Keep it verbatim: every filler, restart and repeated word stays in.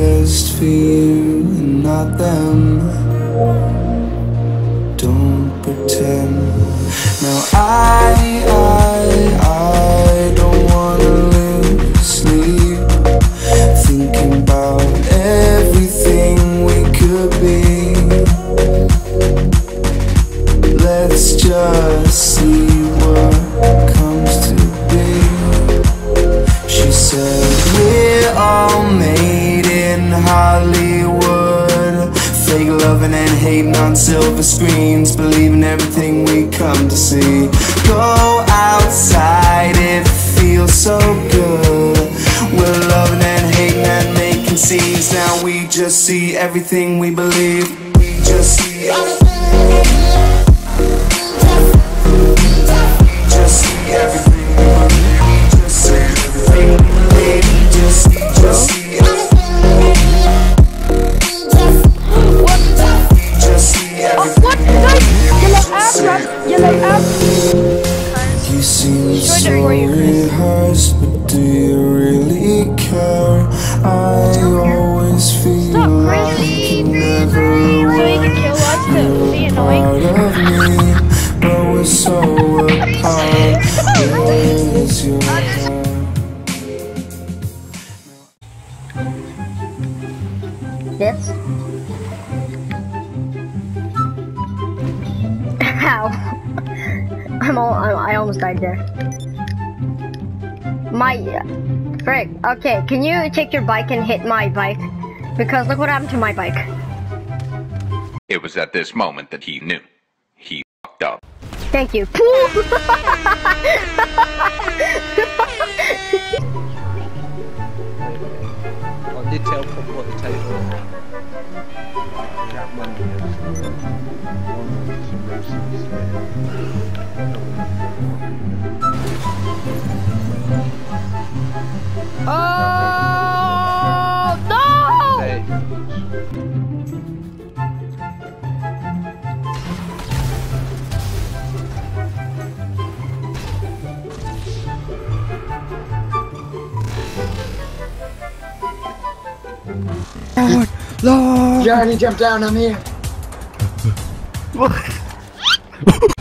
best for you and not them. Don't pretend. Now I, I, I don't wanna lose sleep, thinking about everything we could be. Let's just see what comes to be. She said we're all made in Hollywood, fake loving and hating on silver screens, believing everything we come to see. Go outside, it feels so good. We're loving and hating and making scenes. Now we just see everything we believe. We just see everything. You seem so rehearsed, but do you really care? I always feel like it never will. You're a part of me, but we're so apart. Where's your heart? This? Ow. I'm all, I almost died there. My frick. Okay, can you take your bike and hit my bike? Because look what happened to my bike. It was at this moment that he knew. He fucked up. Thank you. I did tell Pop what the table was. Oh no! Hey. Lord, Lord. Johnny, jump down! I'm here. What?